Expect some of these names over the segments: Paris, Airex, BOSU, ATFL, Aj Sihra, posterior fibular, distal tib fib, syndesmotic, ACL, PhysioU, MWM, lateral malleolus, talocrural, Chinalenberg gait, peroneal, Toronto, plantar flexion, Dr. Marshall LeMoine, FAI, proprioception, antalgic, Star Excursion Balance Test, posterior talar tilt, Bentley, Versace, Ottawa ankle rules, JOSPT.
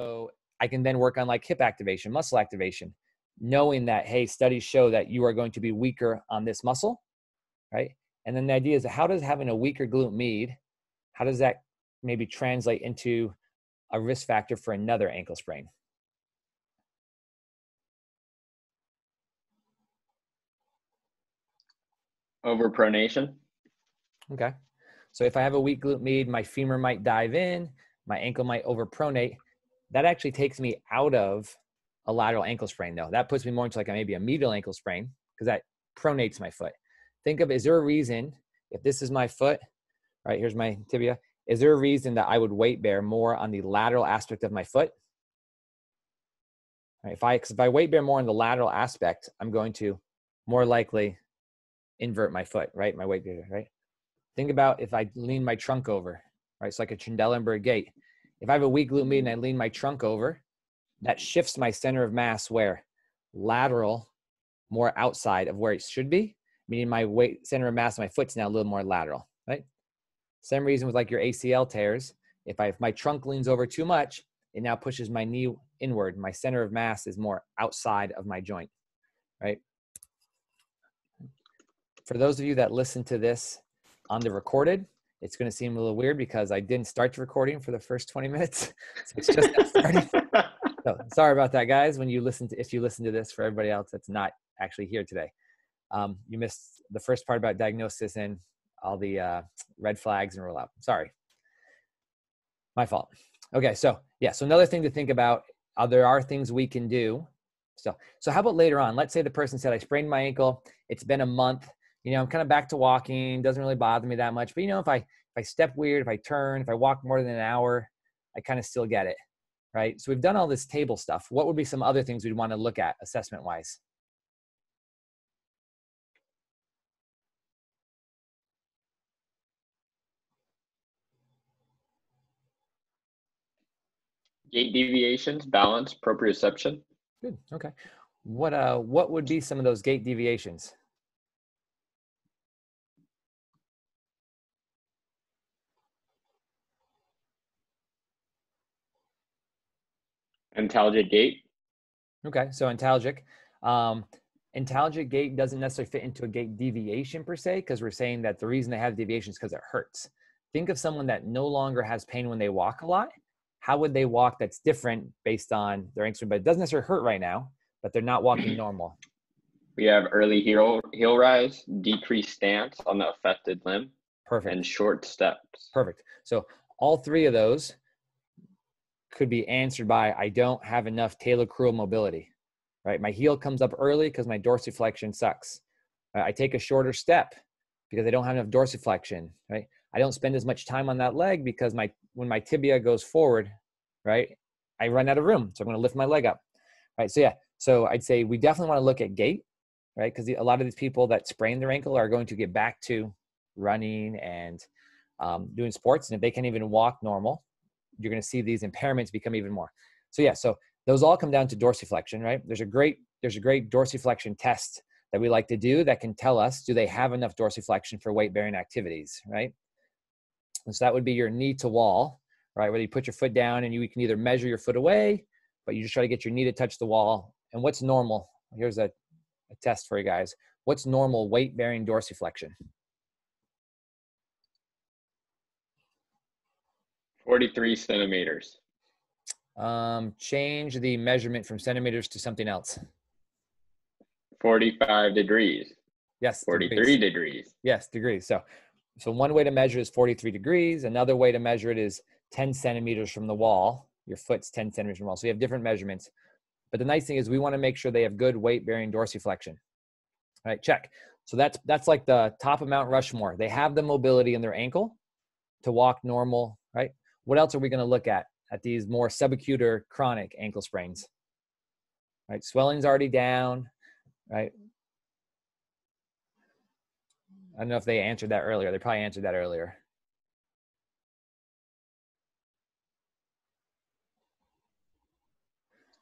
So I can then work on like hip activation, muscle activation, knowing that, hey, studies show that you are going to be weaker on this muscle, right? And then the idea is, how does having a weaker glute med, how does that maybe translate into a risk factor for another ankle sprain? Overpronation. Okay. So if I have a weak glute med, my femur might dive in, my ankle might overpronate. That actually takes me out of a lateral ankle sprain though. That puts me more into like maybe a medial ankle sprain, because that pronates my foot. Think of, is there a reason, if this is my foot, right, here's my tibia, is there a reason that I would weight bear more on the lateral aspect of my foot? Right, if I weight bear more on the lateral aspect, I'm going to more likely invert my foot, right? My weight bear, right? Think about if I lean my trunk over, right? So like a Chinalenberg gait. If I have a weak glute med and I lean my trunk over, that shifts my center of mass where? Lateral, more outside of where it should be, meaning my weight, center of mass of my foot's now a little more lateral, right? Same reason with like your ACL tears. If my trunk leans over too much, it now pushes my knee inward. My center of mass is more outside of my joint, right? For those of you that listen to this on the recorded, it's going to seem a little weird because I didn't start the recording for the first 20 minutes. So it's just not starting. So, sorry about that, guys. If you listen to this, for everybody else that's not actually here today, you missed the first part about diagnosis and all the red flags and roll out. Sorry. My fault. Okay. So yeah. So another thing to think about, there are things we can do. So how about later on? Let's say the person said, I sprained my ankle. It's been a month. You know, I'm kind of back to walking, doesn't really bother me that much. But, you know, if I step weird, if I turn, if I walk more than an hour, I kind of still get it, right? So we've done all this table stuff. What would be some other things we'd want to look at assessment-wise? Gait deviations, balance, proprioception. Good, okay. What would be some of those gait deviations? Antalgic gait. Okay, so antalgic. Antalgic gait doesn't necessarily fit into a gait deviation per se, because we're saying that the reason they have deviation is because it hurts. Think of someone that no longer has pain when they walk a lot. How would they walk that's different based on their ankle? But it doesn't necessarily hurt right now, but they're not walking normal. We have early heel rise, decreased stance on the affected limb. Perfect. And short steps. Perfect. So all three of those could be answered by, I don't have enough talocrural mobility, right? My heel comes up early because my dorsiflexion sucks. I take a shorter step because I don't have enough dorsiflexion, right? I don't spend as much time on that leg because when my tibia goes forward, right, I run out of room. So I'm going to lift my leg up, right? So yeah, so I'd say we definitely want to look at gait, right? Because a lot of these people that sprain their ankle are going to get back to running and doing sports. And if they can't even walk normal, you're going to see these impairments become even more. So yeah, so those all come down to dorsiflexion, right? There's a great dorsiflexion test that we like to do that can tell us, do they have enough dorsiflexion for weight-bearing activities, right? And so that would be your knee to wall, right? Where you put your foot down and you can either measure your foot away, but you just try to get your knee to touch the wall. And what's normal? Here's a test for you guys. What's normal weight-bearing dorsiflexion? 43 centimeters. Change the measurement from centimeters to something else. 45 degrees. Yes. 43 degrees. Yes, degrees. So one way to measure is 43 degrees. Another way to measure it is 10 centimeters from the wall. Your foot's 10 centimeters from the wall. So you have different measurements. But the nice thing is we want to make sure they have good weight-bearing dorsiflexion. All right, check. So that's like the top of Mount Rushmore. They have the mobility in their ankle to walk normal, right? What else are we going to look at these more subacute or chronic ankle sprains? Right, swelling's already down, right? I don't know if they answered that earlier. They probably answered that earlier.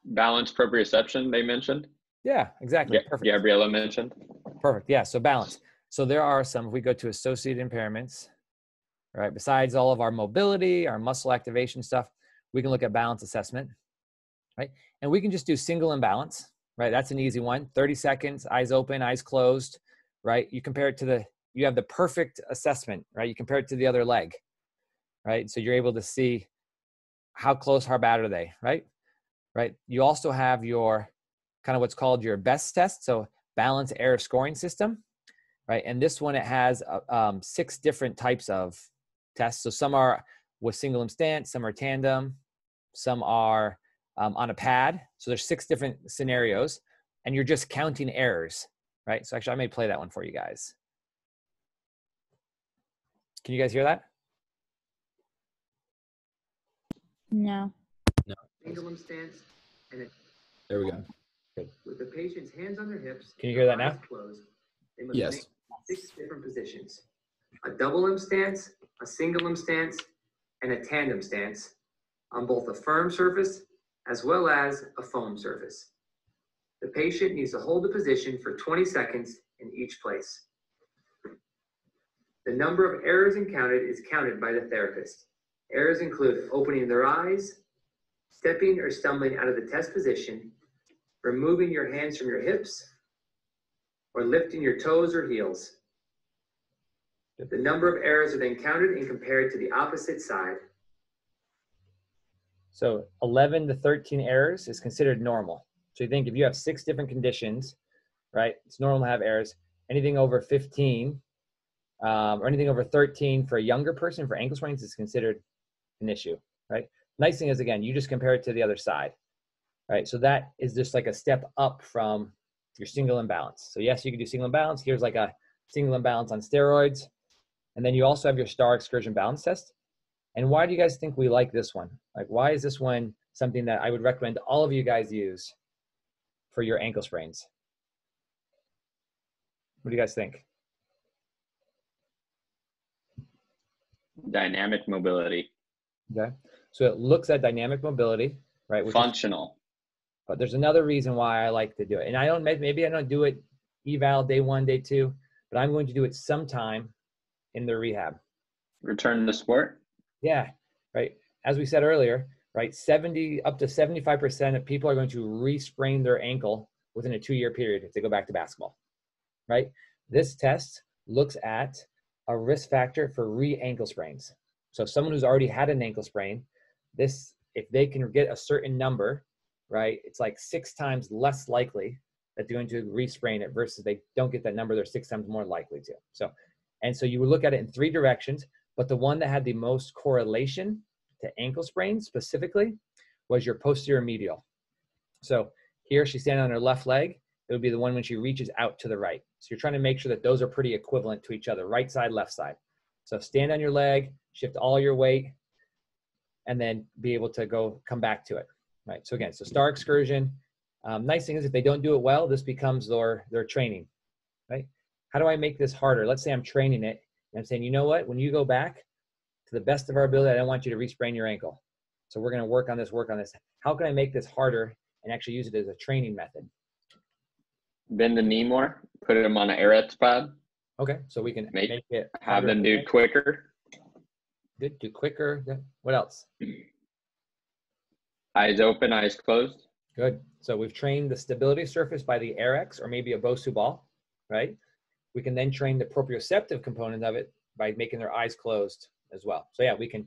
Balance, proprioception, they mentioned? Yeah, exactly. Yeah, perfect. Gabriella mentioned. Perfect, yeah, so balance. So there are some, if we go to associated impairments, right? Besides all of our mobility, our muscle activation stuff, we can look at balance assessment, right? And we can just do single imbalance, right? That's an easy one. 30 seconds, eyes open, eyes closed, right? You compare it to the, you have the perfect assessment, right? You compare it to the other leg, right? So you're able to see how close, how bad are they, right? Right? You also have your kind of what's called your BEST test. So balance error scoring system, right? And this one, it has 6 different types of tests. So some are with single limb stance, some are tandem, some are on a pad. So there's 6 different scenarios and you're just counting errors, right? So actually I may play that one for you guys. Can you guys hear that? No. No. Single limb stance. And it, there we go. Good. With the patient's hands on their hips. Can you hear that now? Closed, they must yes. 6 different positions. A double limb stance, a single limb stance, and a tandem stance on both a firm surface as well as a foam surface. The patient needs to hold the position for 20 seconds in each place. The number of errors encountered is counted by the therapist. Errors include opening their eyes, stepping or stumbling out of the test position, removing your hands from your hips, or lifting your toes or heels. The number of errors are then counted and compared to the opposite side. So 11 to 13 errors is considered normal. So you think if you have 6 different conditions, right, it's normal to have errors. Anything over 15 or anything over 13 for a younger person for ankle sprains is considered an issue, right? Nice thing is, again, you just compare it to the other side, right? So that is just like a step up from your single imbalance. So yes, you can do single imbalance. Here's like a single imbalance on steroids. And then you also have your Star Excursion Balance Test. And why do you guys think we like this one? Like, why is this one something that I would recommend all of you guys use for your ankle sprains? What do you guys think? Dynamic mobility. Okay. So it looks at dynamic mobility, right? Which functional. But there's another reason why I like to do it. And I don't, maybe I don't do it eval day 1, day 2, but I'm going to do it sometime in their rehab. Return to sport? Yeah, right. As we said earlier, right, up to 75% of people are going to re-sprain their ankle within a 2-year period if they go back to basketball, right? This test looks at a risk factor for re-ankle sprains. So if someone who's already had an ankle sprain, this, if they can get a certain number, right, it's like 6 times less likely that they're going to re-sprain it versus they don't get that number, they're 6 times more likely to. So, and so you would look at it in 3 directions, but the one that had the most correlation to ankle sprains specifically was your posterior medial. So here she's standing on her left leg. It would be the one when she reaches out to the right. So you're trying to make sure that those are pretty equivalent to each other, right side, left side. So stand on your leg, shift all your weight, and then be able to go come back to it, right? So again, so Star Excursion. Nice thing is if they don't do it well, this becomes their training, right? How do I make this harder? Let's say I'm training it and I'm saying, you know what, when you go back to the best of our ability, I don't want you to re-sprain your ankle. So we're going to work on this, How can I make this harder and actually use it as a training method? Bend the knee more, put them on an Airex pad. Okay, so we can make it. Have them do quicker. Good, do quicker. Good. What else? Eyes open, eyes closed. Good. So we've trained the stability surface by the Airex or maybe a BOSU ball, right? We can then train the proprioceptive component of it by making their eyes closed as well. So yeah, we can,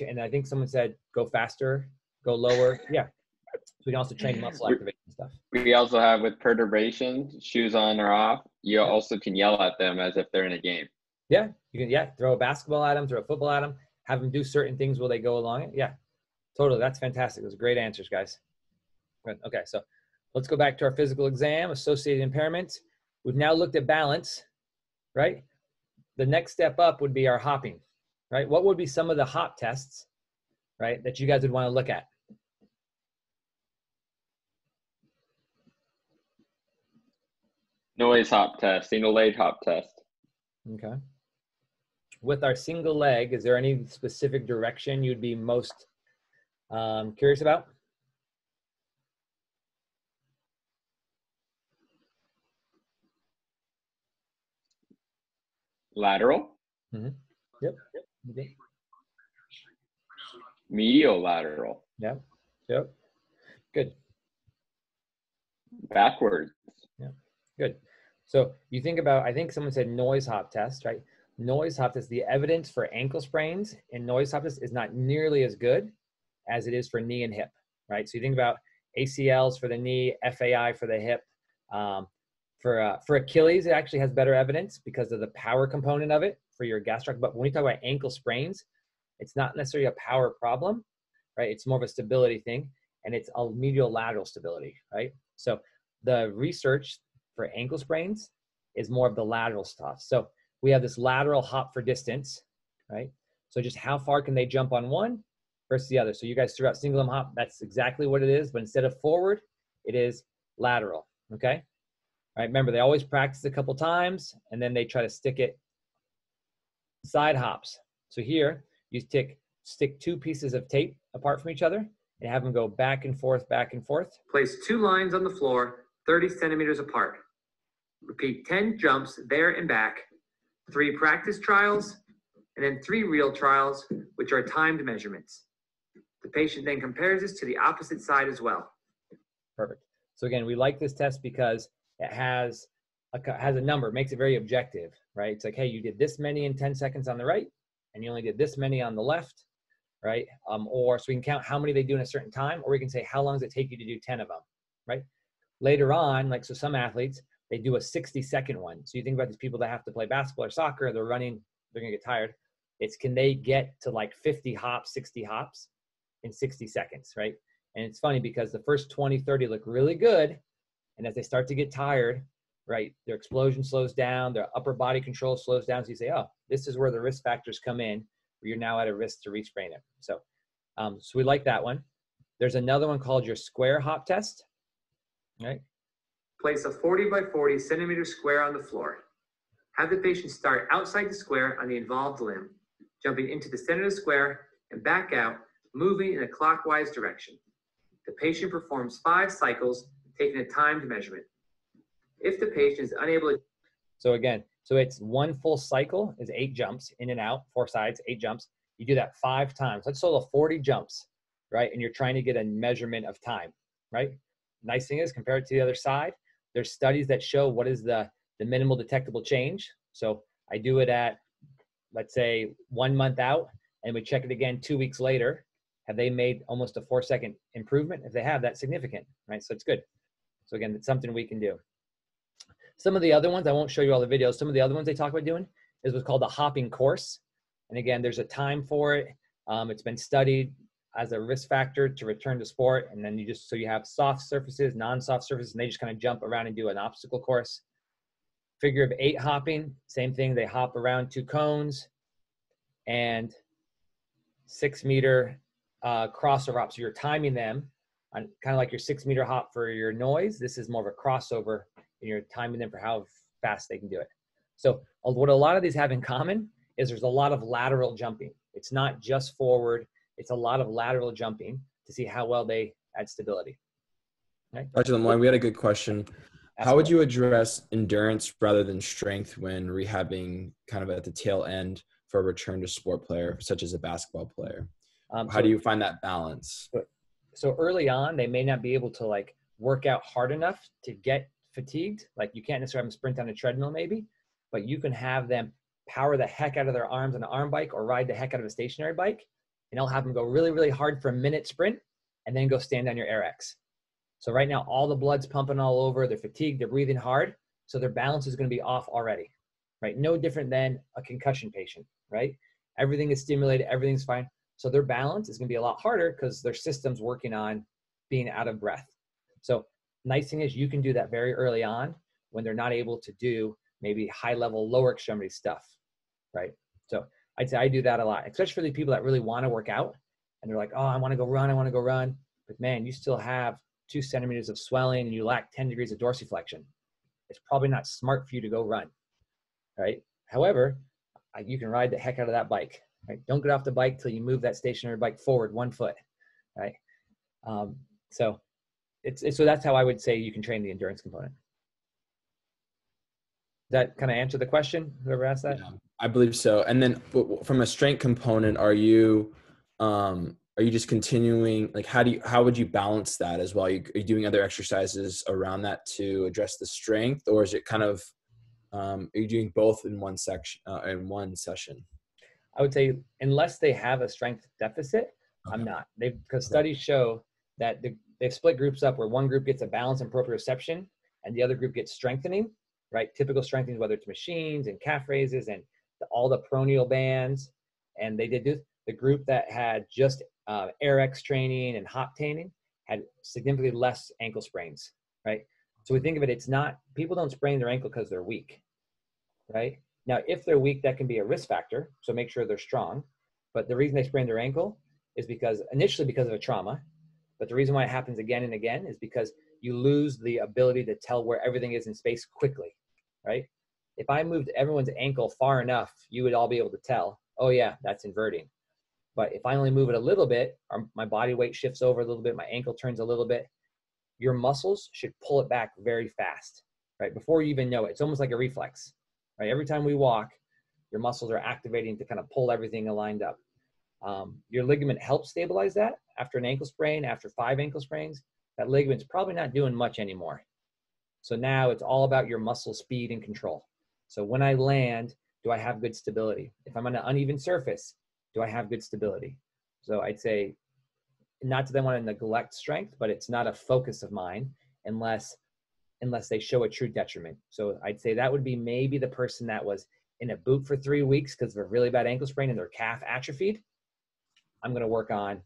and I think someone said, go faster, go lower. Yeah. So we can also train muscle activation stuff. We also have with perturbation, shoes on or off, you also can yell at them as if they're in a game. Yeah, you can, yeah, throw a basketball at them, throw a football at them, have them do certain things while they go along it. Yeah, totally, that's fantastic. Those are great answers, guys. Good. Okay, so let's go back to our physical exam, associated impairments. We've now looked at balance, right? The next step up would be our hopping, right? What would be some of the hop tests, right, that you guys would want to look at? Noise hop test, single leg hop test. Okay. With our single leg, is there any specific direction you'd be most curious about? Lateral. Mm-hmm. Yep. Okay. Medial lateral. Yep. Yep. Good. Backwards. Yeah. Good. So you think about, I think someone said noise hop test, right? Noise hop test, the evidence for ankle sprains and noise hop test is not nearly as good as it is for knee and hip, right? So you think about ACLs for the knee, FAI for the hip. For Achilles, it actually has better evidence because of the power component of it for your gastroc. But when we talk about ankle sprains, it's not necessarily a power problem, right? It's more of a stability thing, and it's a medial lateral stability, right? So the research for ankle sprains is more of the lateral stuff. So we have this lateral hop for distance, right? So just how far can they jump on one versus the other? So you guys threw out single limb hop. That's exactly what it is. But instead of forward, it is lateral, okay? All right, remember, they always practice a couple times, and then they try to stick it side hops. So here, you stick two pieces of tape apart from each other and have them go back and forth, back and forth. Place two lines on the floor, 30 centimeters apart. Repeat 10 jumps there and back, 3 practice trials, and then 3 real trials, which are timed measurements. The patient then compares this to the opposite side as well. Perfect. So again, we like this test because it has a number, it makes it very objective, right? It's like, hey, you did this many in 10 seconds on the right, and you only did this many on the left, right? Or so we can count how many they do in a certain time, or we can say, how long does it take you to do 10 of them, right? Later on, like, so some athletes, they do a 60-second one. So you think about these people that have to play basketball or soccer, they're running, they're gonna get tired. It's, can they get to like 50 hops, 60 hops in 60 seconds, right? And it's funny because the first 20, 30 look really good, and as they start to get tired, right, their explosion slows down, their upper body control slows down. So you say, oh, this is where the risk factors come in, where you're now at a risk to re-sprain it. So, so we like that one. There's another one called your square hop test, right? Place a 40 by 40 centimeter square on the floor. Have the patient start outside the square on the involved limb, jumping into the center of the square and back out, moving in a clockwise direction. The patient performs 5 cycles, taking a timed measurement. If the patient is unable to... So again, so it's one full cycle is 8 jumps, in and out, 4 sides, 8 jumps. You do that 5 times. Let's total 40 jumps, right? And you're trying to get a measurement of time, right? Nice thing is, compared to the other side, there's studies that show what is the minimal detectable change. So I do it at, let's say, 1 month out, and we check it again 2 weeks later. Have they made almost a 4-second improvement? If they have, that's significant, right? So it's good. So again, it's something we can do. Some of the other ones, I won't show you all the videos, some of the other ones they talk about doing is what's called the hopping course. And again, there's a time for it. It's been studied as a risk factor to return to sport. And then you just, so you have soft surfaces, non-soft surfaces, and they just kind of jump around and do an obstacle course. Figure of 8 hopping, same thing. They hop around 2 cones and 6-meter crossover hop. So you're timing them on kind of like your 6-meter hop for your noise. This is more of a crossover, and you're timing them for how fast they can do it. So what a lot of these have in common is there's a lot of lateral jumping. It's not just forward. It's a lot of lateral jumping to see how well they add stability. Okay. Dr. LeMoine, we had a good question. How would you address endurance rather than strength when rehabbing kind of at the tail end for a return to sport player, such as a basketball player? How do you find that balance? So early on, they may not be able to like work out hard enough to get fatigued. Like you can't necessarily have them sprint on a treadmill maybe, but you can have them power the heck out of their arms on an arm bike or ride the heck out of a stationary bike. And I'll have them go really, really hard for a minute sprint and then go stand on your Airex. So right now, all the blood's pumping all over. They're fatigued. They're breathing hard. So their balance is going to be off already, right? No different than a concussion patient, right? Everything is stimulated. Everything's fine. So their balance is going to be a lot harder because their system's working on being out of breath. So nice thing is you can do that very early on when they're not able to do maybe high-level lower extremity stuff, right? So I'd say I do that a lot, especially for the people that really want to work out. And they're like, oh, I want to go run. I want to go run. But, man, you still have 2 centimeters of swelling and you lack 10 degrees of dorsiflexion. It's probably not smart for you to go run, right? However, you can ride the heck out of that bike, right? Don't get off the bike till you move that stationary bike forward 1 foot, right? So that's how I would say you can train the endurance component. That kind of answer the question, whoever asked that? Yeah, I believe so. And then from a strength component, are you are you just continuing, like, how would you balance that as well? Are you doing other exercises around that to address the strength, or is it kind of, are you doing both in one section, in one session? I would say unless they have a strength deficit, okay. I'm not. Because studies show that they've split groups up where one group gets a balance and proprioception and the other group gets strengthening, right? Typical strengthening, whether it's machines and calf raises and all the peroneal bands. And they did this. The group that had just Airex training and hop taining had significantly less ankle sprains, right? So we think of it, it's not, people don't sprain their ankle because they're weak, right? Now, if they're weak, that can be a risk factor, so make sure they're strong. But the reason they sprain their ankle is because, initially because of a trauma, but the reason why it happens again and again is because you lose the ability to tell where everything is in space quickly, right? If I moved everyone's ankle far enough, you would all be able to tell, oh yeah, that's inverting. But if I only move it a little bit, or my body weight shifts over a little bit, my ankle turns a little bit, your muscles should pull it back very fast, right? Before you even know it, it's almost like a reflex, right? Every time we walk, your muscles are activating to kind of pull everything aligned up. Your ligament helps stabilize that. After an ankle sprain, after 5 ankle sprains, that ligament's probably not doing much anymore. So now it's all about your muscle speed and control. So when I land, do I have good stability? If I'm on an uneven surface, do I have good stability? So I'd say, not that I want to neglect strength, but it's not a focus of mine unless they show a true detriment. So I'd say that would be maybe the person that was in a boot for 3 weeks because of a really bad ankle sprain and their calf atrophied. I'm going to work on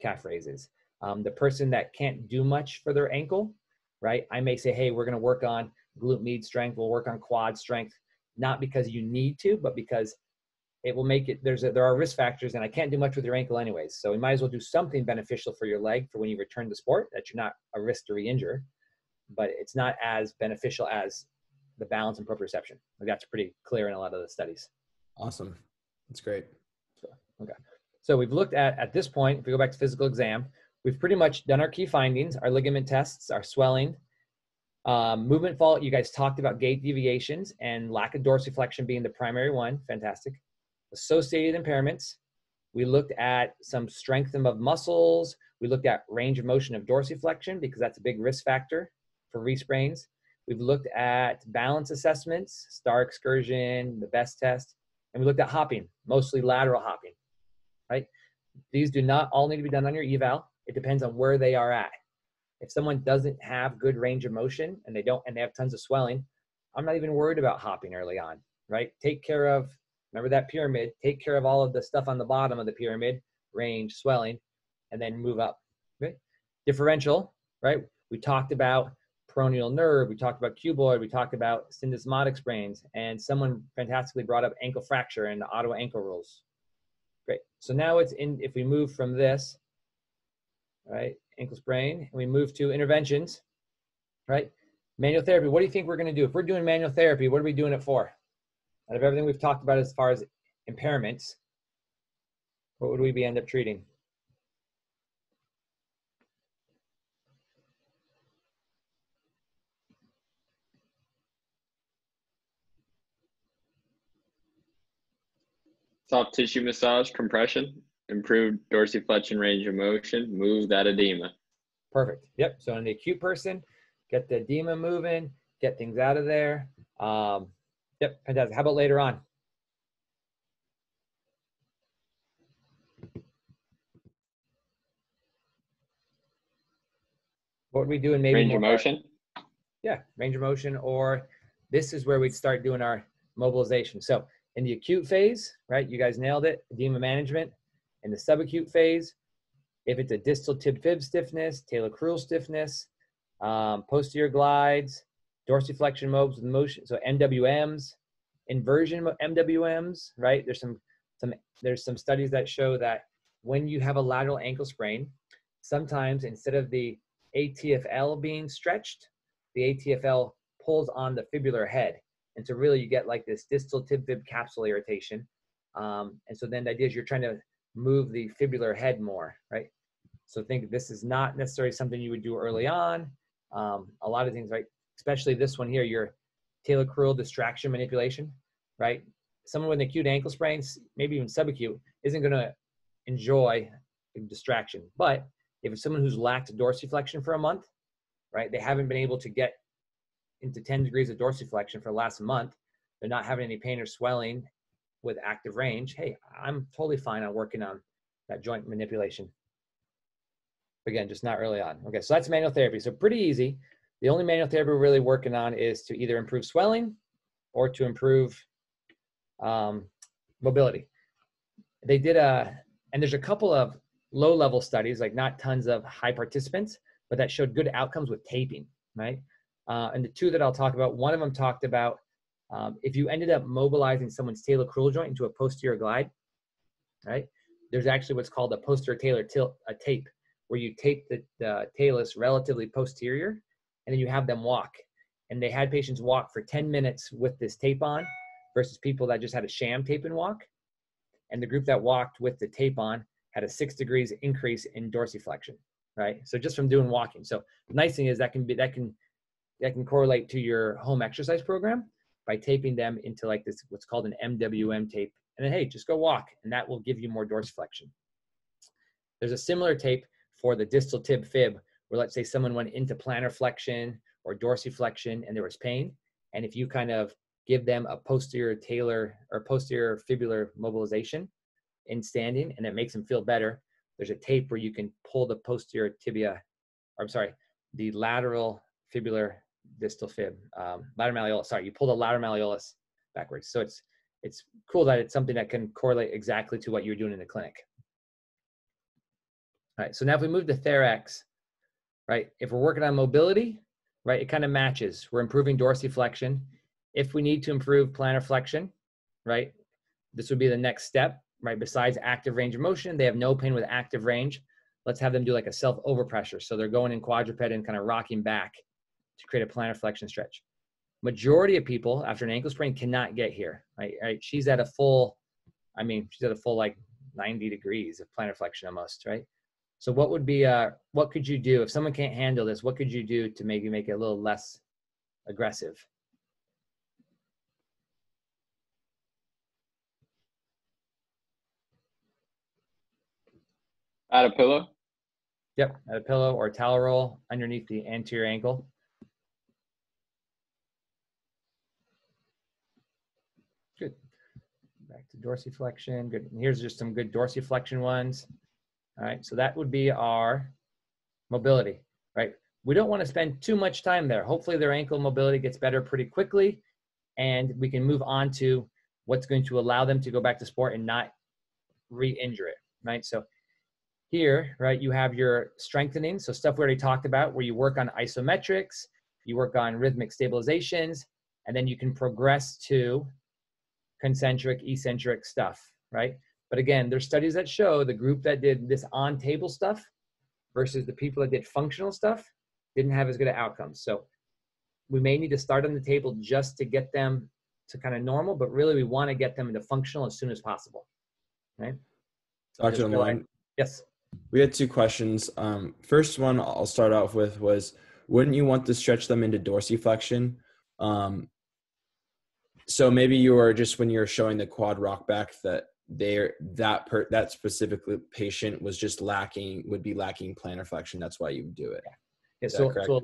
calf raises. The person that can't do much for their ankle, right? I may say, hey, we're going to work on glute med strength. We'll work on quad strength, not because you need to, but because it will make it, there are risk factors and I can't do much with your ankle anyways. So we might as well do something beneficial for your leg for when you return to sport that you're not a risk to re-injure, but it's not as beneficial as the balance and proprioception. That's pretty clear in a lot of the studies. Awesome. That's great. Okay. So we've looked at this point, if we go back to physical exam, we've pretty much done our key findings, our ligament tests, our swelling, movement fault. You guys talked about gait deviations and lack of dorsiflexion being the primary one. Fantastic. Associated impairments. We looked at some strength of muscles. We looked at range of motion of dorsiflexion because that's a big risk factor for re-sprains. We've looked at balance assessments, Star Excursion, the best test, and we looked at hopping, mostly lateral hopping, right? These do not all need to be done on your eval. It depends on where they are at. If someone doesn't have good range of motion and they have tons of swelling, I'm not even worried about hopping early on, right? Take care of, remember that pyramid, take care of all of the stuff on the bottom of the pyramid, range, swelling, and then move up. Okay? Differential, right? We talked about peroneal nerve, we talked about cuboid, we talked about syndesmotic sprains, and someone fantastically brought up ankle fracture and the Ottawa ankle rules. Great. So now it's in, if we move from this, right, ankle sprain, and we move to interventions, right? Manual therapy, what do you think we're going to do? If we're doing manual therapy, what are we doing it for? Out of everything we've talked about as far as impairments, what would we be end up treating? Soft tissue massage, compression, improved dorsiflexion range of motion, move that edema. Perfect. Yep. So in the acute person, get the edema moving, get things out of there. Yep, fantastic. How about later on? What would we do in maybe range of motion? Yeah, range of motion, or this is where we'd start doing our mobilization. So in the acute phase, right, you guys nailed it, edema management. In the subacute phase, if it's a distal tib fib stiffness, talocrural stiffness, posterior glides, dorsiflexion mobs with motion, so MWMs, inversion MWMs, right? There's some studies that show that when you have a lateral ankle sprain, sometimes instead of the ATFL being stretched, the ATFL pulls on the fibular head. And so really you get like this distal tib fib capsule irritation. And so then the idea is you're trying to move the fibular head more, right? So think this is not necessarily something you would do early on. A lot of things, right? Especially this one here, your talocrural distraction manipulation, right? Someone with an acute ankle sprain, maybe even subacute, isn't going to enjoy distraction. But if it's someone who's lacked dorsiflexion for a month, right, they haven't been able to get into 10 degrees of dorsiflexion for the last month, they're not having any pain or swelling with active range, hey, I'm totally fine on working on that joint manipulation. Again, just not early on. Okay, so that's manual therapy. So pretty easy. The only manual therapy we're really working on is to either improve swelling or to improve mobility. They did a, and there's a couple of low-level studies, like not tons of high participants, but that showed good outcomes with taping, right? And the two that I'll talk about, one of them talked about if you ended up mobilizing someone's talocrural joint into a posterior glide, right? There's actually what's called a posterior talar tilt, a tape, where you tape the talus relatively posterior, and then you have them walk. And they had patients walk for 10 minutes with this tape on versus people that just had a sham tape and walk. And the group that walked with the tape on had a 6 degrees increase in dorsiflexion, right? So just from doing walking. So the nice thing is that can correlate to your home exercise program by taping them into like this, what's called an MWM tape. And then, hey, just go walk, and that will give you more dorsiflexion. There's a similar tape for the distal tib fib, where let's say someone went into plantar flexion or dorsiflexion and there was pain. And if you kind of give them a posterior talar or posterior fibular mobilization in standing, and it makes them feel better, there's a tape where you can pull the posterior tibia, or I'm sorry, the lateral fibular distal fib, lateral malleolus, sorry, you pull the lateral malleolus backwards. So it's cool that it's something that can correlate exactly to what you're doing in the clinic. All right, so now if we move to Therex, right, if we're working on mobility, right, it kind of matches. We're improving dorsiflexion. If we need to improve plantar flexion, right, this would be the next step, right? Besides active range of motion, they have no pain with active range. Let's have them do like a self overpressure. So they're going in quadruped and kind of rocking back to create a plantar flexion stretch. Majority of people after an ankle sprain cannot get here, right? She's at a full, I mean, she's at a full like 90 degrees of plantar flexion almost, right? So what would be, what could you do if someone can't handle this? What could you do to maybe make it a little less aggressive? Add a pillow? Yep, add a pillow or a towel roll underneath the anterior ankle. Good. Back to dorsiflexion. Good. And here's just some good dorsiflexion ones. All right, so that would be our mobility, right? We don't want to spend too much time there. Hopefully their ankle mobility gets better pretty quickly, and we can move on to what's going to allow them to go back to sport and not re-injure it, right? So here, right, you have your strengthening, so stuff we already talked about, where you work on isometrics, you work on rhythmic stabilizations, and then you can progress to concentric, eccentric stuff, right? But again, there's studies that show the group that did this on-table stuff versus the people that did functional stuff didn't have as good of outcomes. So we may need to start on the table just to get them to kind of normal, but really we want to get them into functional as soon as possible, right? Dr. LeMoine? Yes. We had two questions. First one I'll start off with was, wouldn't you want to stretch them into dorsiflexion? So maybe you were just when you're showing the quad rock back that that specific patient was just lacking, would be lacking plantar flexion. That's why you do it. Yeah. So a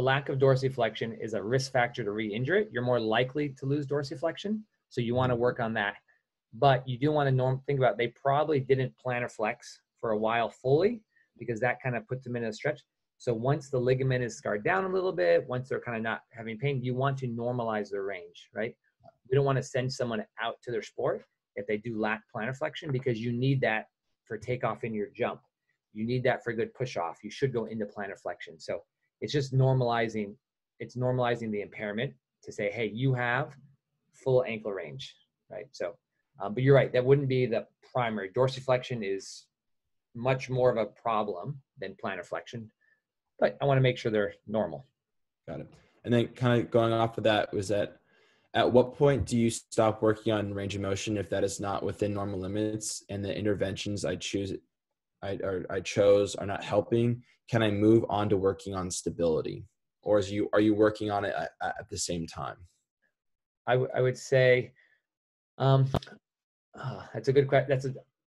lack of dorsiflexion is a risk factor to re-injure it. You're more likely to lose dorsiflexion. So you want to work on that, but you do want to think about, they probably didn't plantar flex for a while fully because that kind of puts them in a stretch. So once the ligament is scarred down a little bit, once they're kind of not having pain, you want to normalize their range, right? We don't want to send someone out to their sport if they do lack plantar flexion, because you need that for takeoff in your jump. You need that for a good push off. You should go into plantar flexion. So it's just normalizing. It's normalizing the impairment to say, hey, you have full ankle range, right? So, but you're right. That wouldn't be the primary. Dorsiflexion is much more of a problem than plantar flexion, but I want to make sure they're normal. Got it. And then kind of going off of that was that, at what point do you stop working on range of motion if that is not within normal limits and the interventions I chose are not helping? Can I move on to working on stability, or are you working on it at the same time? I would say that's a good question.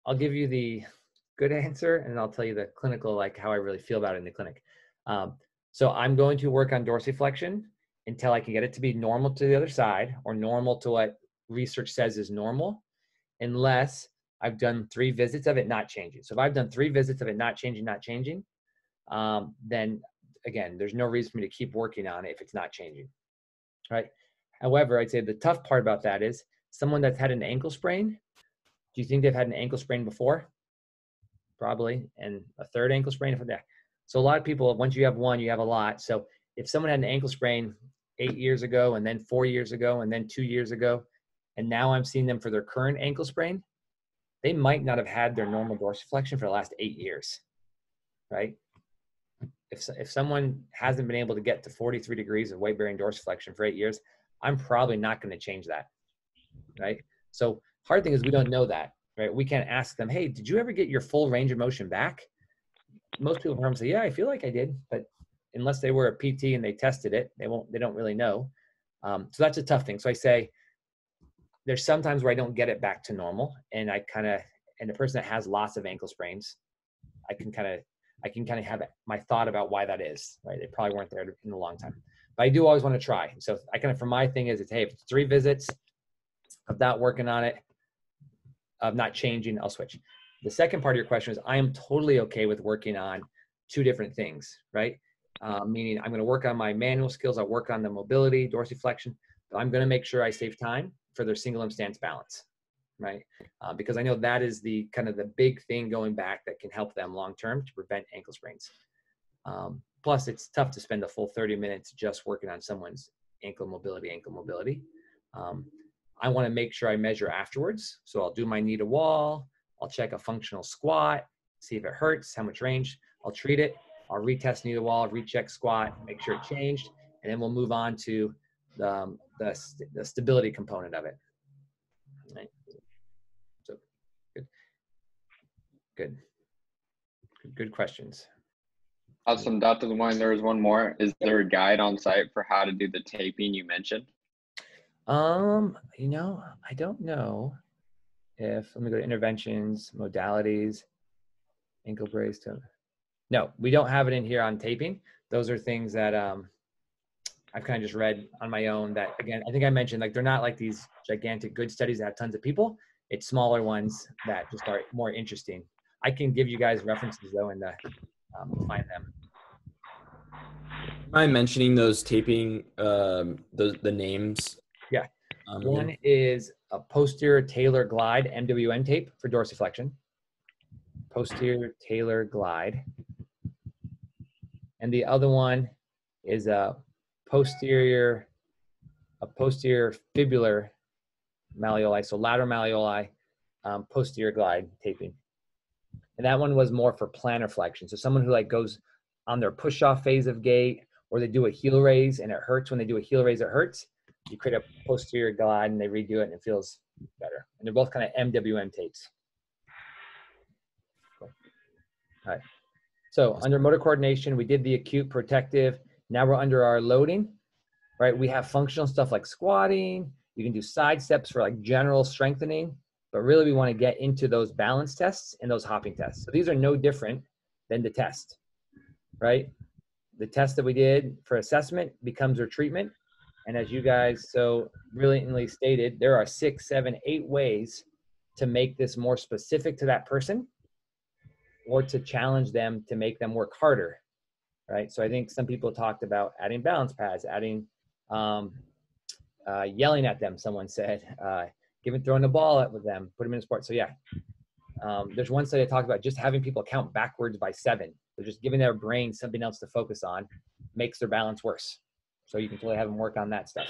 I'll give you the good answer, and I'll tell you the clinical, like how I really feel about it in the clinic. So I'm going to work on dorsiflexion until I can get it to be normal to the other side, or normal to what research says is normal, unless I've done 3 visits of it not changing. So if I've done 3 visits of it not changing, then again, there's no reason for me to keep working on it if it's not changing, right? However, I'd say the tough part about that is someone that's had an ankle sprain, do you think they've had an ankle sprain before? Probably, and a third ankle sprain. So a lot of people, once you have one, you have a lot. So if someone had an ankle sprain 8 years ago, and then 4 years ago, and then 2 years ago, and now I'm seeing them for their current ankle sprain, they might not have had their normal dorsiflexion for the last 8 years, right? If someone hasn't been able to get to 43 degrees of weight-bearing dorsiflexion for 8 years, I'm probably not going to change that, right? So hard thing is we don't know that, right? We can't ask them, hey, did you ever get your full range of motion back? Most people probably say, yeah, I feel like I did, but unless they were a PT and they tested it, they don't really know. So that's a tough thing. So I say there's sometimes where I don't get it back to normal, and the person that has lots of ankle sprains, I can kind of have my thought about why that is, right? They probably weren't there in a long time. But I do always want to try. So I kind of, for my thing is, it's, hey, if it's 3 visits of not working on it, of not changing, I'll switch. The second part of your question is, I am totally okay with working on 2 different things, right? Meaning I'm going to work on my manual skills, I'll work on the mobility, dorsiflexion, but I'm going to make sure I save time for their single limb stance balance, right? Because I know that is the kind of the big thing going back that can help them long-term to prevent ankle sprains. Plus it's tough to spend the full 30 minutes just working on someone's ankle mobility. I want to make sure I measure afterwards. So I'll do my knee to wall, I'll check a functional squat, see if it hurts, how much range, I'll treat it, I'll retest knee to wall, recheck squat, make sure it changed, and then we'll move on to the stability component of it. Right. So good questions. Awesome. Dr. LeMoine, there was one more. Is there a guide on site for how to do the taping you mentioned? You know, I don't know if, let me go to interventions, modalities, ankle brace. No, we don't have it in here on taping. Those are things that I've kind of just read on my own that, again, I think I mentioned, like, they're not like these gigantic good studies that have tons of people. It's smaller ones that just are more interesting. I can give you guys references though, and find them. Am I mentioning those taping, the names? Yeah. One is a posterior talar glide MWM tape for dorsiflexion. Posterior talar glide. And the other one is a posterior fibular malleoli, so lateral malleoli, posterior glide taping. And that one was more for plantar flexion. So someone who like goes on their push-off phase of gait, or they do a heel raise and it hurts. When they do a heel raise, it hurts. You create a posterior glide and they redo it and it feels better. And they're both kind of MWM tapes. Cool. All right. So under motor coordination, we did the acute protective. Now we're under our loading, right? We have functional stuff like squatting. You can do side steps for like general strengthening, but really we want to get into those balance tests and those hopping tests. So these are no different than the test, right? The test that we did for assessment becomes our treatment. And as you guys so brilliantly stated, there are 6, 7, 8 ways to make this more specific to that person or to challenge them to make them work harder. Right, so I think some people talked about adding balance pads, adding, yelling at them. Someone said, throwing the ball at them, put them in a sport. So yeah, there's one study I talked about just having people count backwards by 7. So just giving their brain something else to focus on makes their balance worse. So you can totally have them work on that stuff.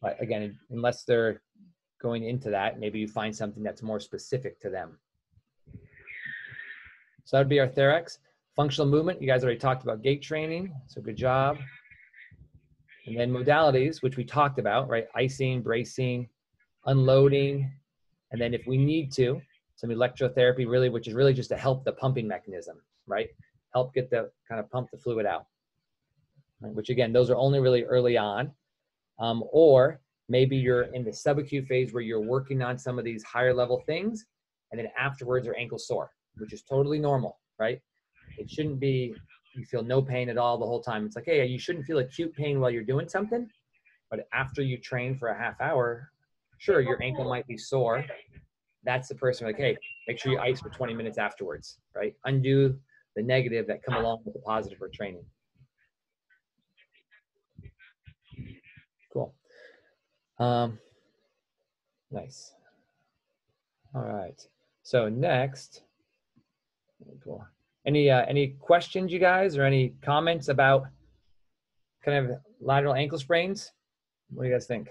But again, unless they're going into that, maybe you find something that's more specific to them. So that would be our Therex. Functional movement, you guys already talked about gait training, so good job. And then modalities, which we talked about, right? Icing, bracing, unloading, and then if we need to, some electrotherapy really, which is really just to help the pumping mechanism, right? Help get the, kind of pump the fluid out. Right? Which again, those are only really early on. Or maybe you're in the subacute phase where you're working on some of these higher level things, and then afterwards your ankle's sore. which is totally normal, right? It shouldn't be you feel no pain at all the whole time. It's like, hey, you shouldn't feel acute pain while you're doing something, but after you train for a half hour, sure, your ankle might be sore. That's the person like, hey, make sure you ice for 20 minutes afterwards, right? Undo the negative that come along with the positive for training. Cool. Nice. All right. So next, cool. Any questions, you guys, or any comments about kind of lateral ankle sprains? What do you guys think?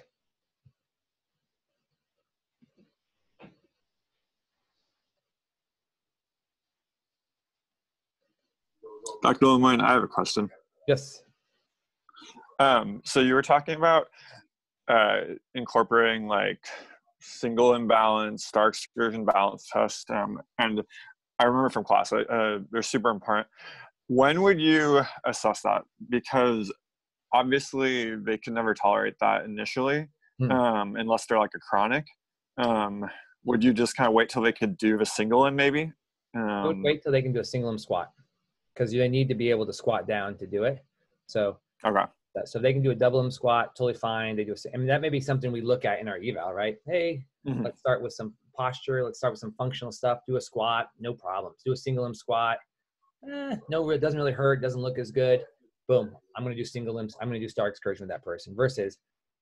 Dr. LeMoine, I have a question. Yes. So you were talking about incorporating like single imbalance, Star Excursion Balance Test, and I remember from class, they're super important. When would you assess that? Because obviously they can never tolerate that initially, unless they're like a chronic. Would you just kind of wait till they could do the single-limb maybe? I would wait till they can do a single-limb squat, because they need to be able to squat down to do it. So, okay. So they can do a double-limb squat, totally fine. They do. I mean, that may be something we look at in our eval, right? Hey, let's start with some posture. Let's start with some functional stuff. Do a squat, no problems. Do a single-limb squat. No, it doesn't really hurt. Doesn't look as good. Boom. I'm going to do single limbs. I'm going to do Star Excursion with that person versus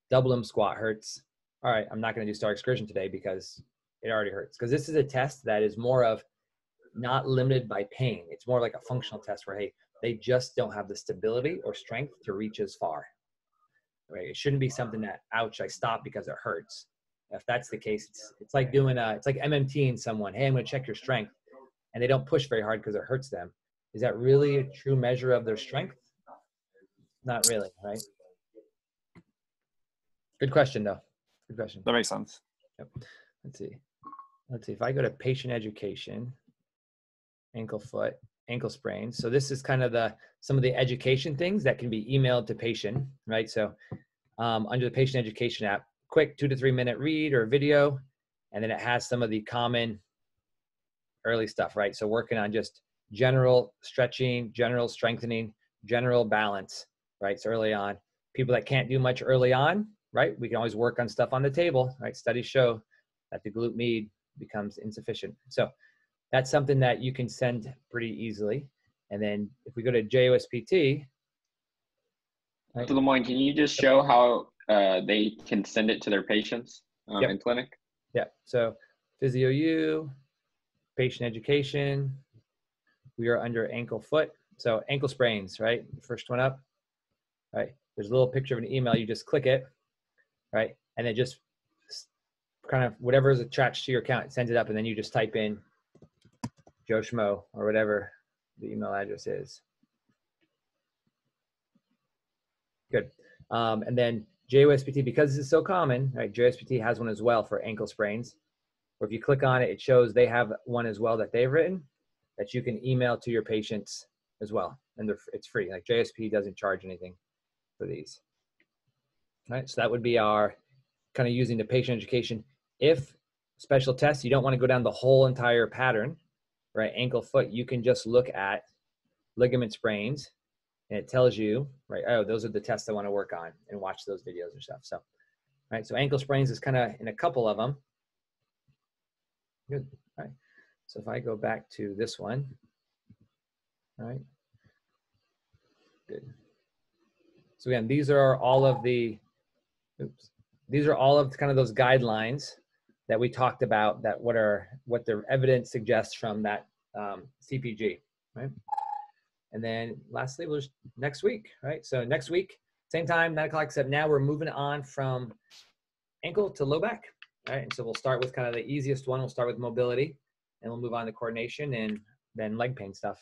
double limb squat hurts. All right, I'm not going to do Star Excursion today because it already hurts. Because this is a test that is more of not limited by pain. It's more like a functional test where, hey, they just don't have the stability or strength to reach as far. Right? It shouldn't be something that, ouch, I stop because it hurts. If that's the case, it's like doing it's like MMTing someone. Hey, I'm going to check your strength, and they don't push very hard because it hurts them. Is that really a true measure of their strength? Not really, right? Good question, though. Good question. That makes sense. Yep. Let's see. Let's see. If I go to patient education, ankle foot, ankle sprains. So this is kind of some of the education things that can be emailed to patient, right? So under the patient education app, quick 2 to 3 minute read or video, and then it has some of the common early stuff, right? So working on just general stretching, general strengthening, general balance, right? So early on, people that can't do much early on, right? We can always work on stuff on the table, right? Studies show that the glute med becomes insufficient. So that's something that you can send pretty easily. And then if we go to JOSPT. Right? Dr. LeMoine, can you just show how they can send it to their patients yep. in clinic? Yeah, so PhysioU, patient education, we are under ankle foot. So ankle sprains, right? First one up, right? There's a little picture of an email. You just click it, right? And then just kind of whatever is attached to your account, it sends it up, and then you just type in Joe Schmo or whatever the email address is. Good. And then JOSPT, because this is so common, right? JOSPT has one as well for ankle sprains. Or if you click on it, it shows they have one as well that they've written that you can email to your patients as well, and it's free. Like JSP doesn't charge anything for these. All right, so that would be our kind of using the patient education. If special tests, you don't want to go down the whole entire pattern, right? Ankle, foot, you can just look at ligament sprains, and it tells you, right? Oh, those are the tests I want to work on, and watch those videos and stuff. So, right. So ankle sprains is kind of in a couple of them. Good. All right. So if I go back to this one. All right, good. So again, these are all of the, oops, these are all of kind of those guidelines that we talked about that what the evidence suggests from that CPG, right? And then lastly, we'll just next week, right? So next week, same time, 9 o'clock, except now we're moving on from ankle to low back, right? And so we'll start with kind of the easiest one. We'll start with mobility, and we'll move on to coordination and then leg pain stuff.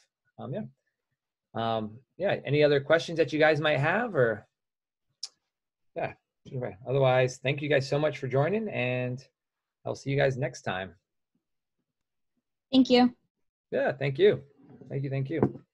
Yeah, any other questions that you guys might have, or yeah, anyway, otherwise thank you guys so much for joining, and I'll see you guys next time. Thank you. Yeah, thank you. Thank you.